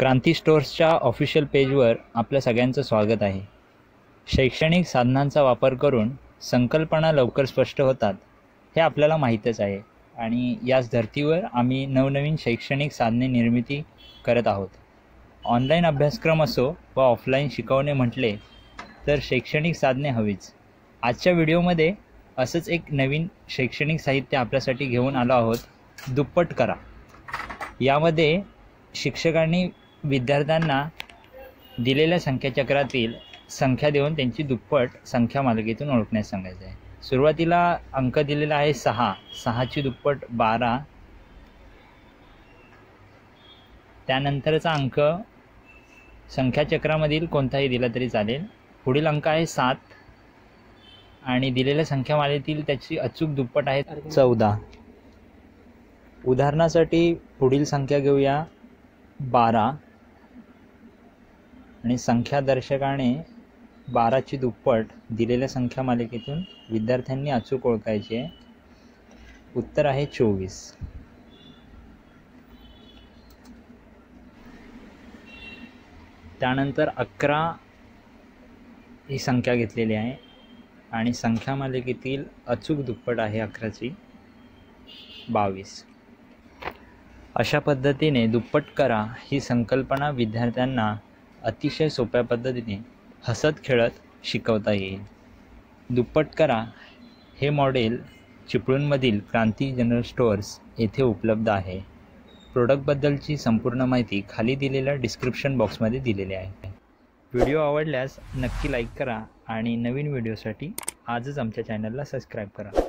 क्रांती स्टोर्सच्या official पेजवर आपल्या सगळ्यांचं स्वागत आहे। शैक्षणिक साधनांचा वापर करून संकल्पना लवकर स्पष्ट होतात हे आपल्याला माहीतच आहे आणि याच धर्तीवर आम्ही नवनवीन शैक्षणिक साधने निर्मिती करत आहोत। ऑनलाईन अभ्यासक्रम असो व ऑफलाईन शिकवणे म्हटले तर शैक्षणिक साधने हवीच। आजच्या व्हिडिओमध्ये असंच एक नवीन शैक्षणिक साहित्य आपल्यासाठी घेऊन आलो आहोत, दुप्पट करा। यामध्ये शिक्षकांनी विद्यार्थ्यांना दिलेल्या संख्याचक्रातील संख्या देऊन त्यांची दुप्पट संख्या मालिकेतून ओळखण्यास सांगायचे आहे। सुरुवातीला अंक दिलेला आहे 6, 6ची दुप्पट 12, त्यानंतरचा अंक संख्याचक्रामधील कोणताही दिला तरी चालेल। पुढील अंक आहे 7 आणि दिलेल्या संख्यामालेतील त्याची अचूक दुप्पट आहे 14। उदाहरणासाठी पुढील संख्या घेऊया 12 आणि संख्यादर्शकाने 12ची दुप्पट दिलेल्या संख्यामालिकेतून विद्यार्थ्यांनी अचूक ओळखायची आहे। उत्तर आहे 24। त्यानंतर 11 ही संख्या घेतलेली आहे आणि संख्यामालिकेतील अचूक दुप्पट आहे 11ची 22। अशा पद्धतीने दुप्पट करा ही संकल्पना विद्यार्थ्यांना अतिशय सोप्या पद्धतीने हसत खेळत शिकवता येईल। दुप्पट करा हे मॉडेल चिपळूणमधील क्रांती जनरल स्टोअर्स येथे उपलब्ध आहे। प्रोडक्टबद्दलची संपूर्ण माहिती खाली दिलेल्या डिस्क्रिप्शन बॉक्समध्ये दिलेली आहे। व्हिडिओ आवडल्यास नक्की लाईक करा आणि नवीन व्हिडिओसाठी आजच आमच्या चॅनलला सबस्क्राईब करा।